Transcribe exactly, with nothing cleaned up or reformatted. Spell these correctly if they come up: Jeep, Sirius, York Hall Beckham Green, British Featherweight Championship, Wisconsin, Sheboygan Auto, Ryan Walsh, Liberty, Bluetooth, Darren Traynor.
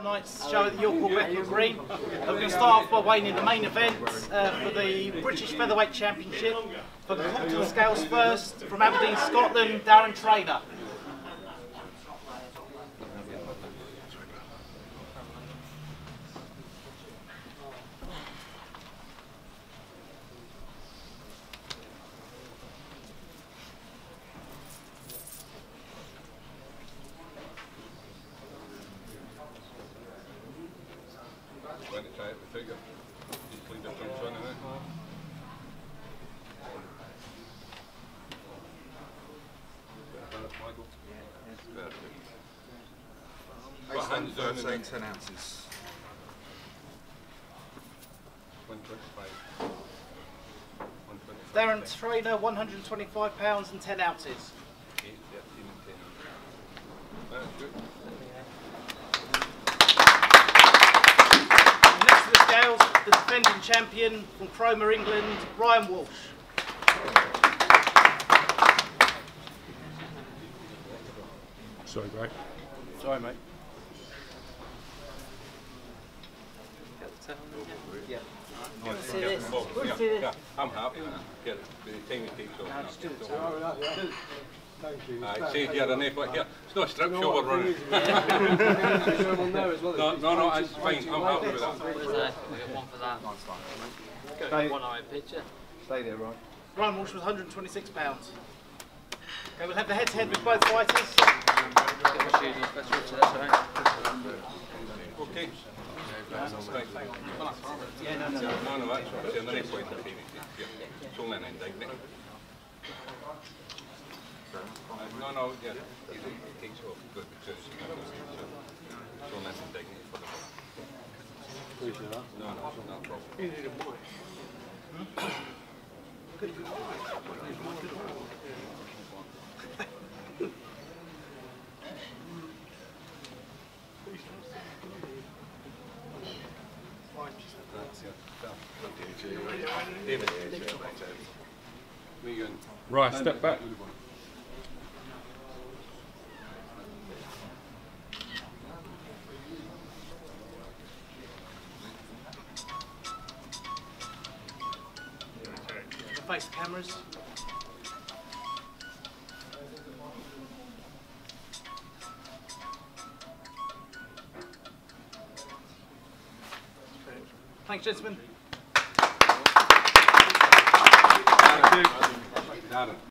tomorrow night's show at the York Hall Beckham Green. We're going to start off by weighing in the main event uh, for the British Featherweight Championship. For the top to the scales first, from Aberdeen, Scotland, Darren Traynor. I'm saying ten ounces. Darren Traynor, one hundred twenty-five pounds and ten ounces. Next to the scales, the defending champion from Cromer, England, Ryan Walsh. Sorry, mate. Sorry, mate. Yeah. Yeah. Yeah. Yeah. I'm happy with that. Get it. The time it takes off. Thank you. I see here and here. It's not a strip show we're running. No, no, no, it's fine. I'm happy with that. One for that. Nice one. One eye picture. Stay there, Ryan. Ryan Walsh was one hundred twenty-six pounds. Okay, we'll have the head-to-head with both fighters. Okay. Yeah, no, no, no, no, that's right. It's only point of payment. It's only an indictment. No, no, yeah, it takes off good because it's only an indictment for the ball. No, no, no problem. You need a boy. Good boy. Right, step back. Face the cameras. Thanks, gentlemen. Thank you.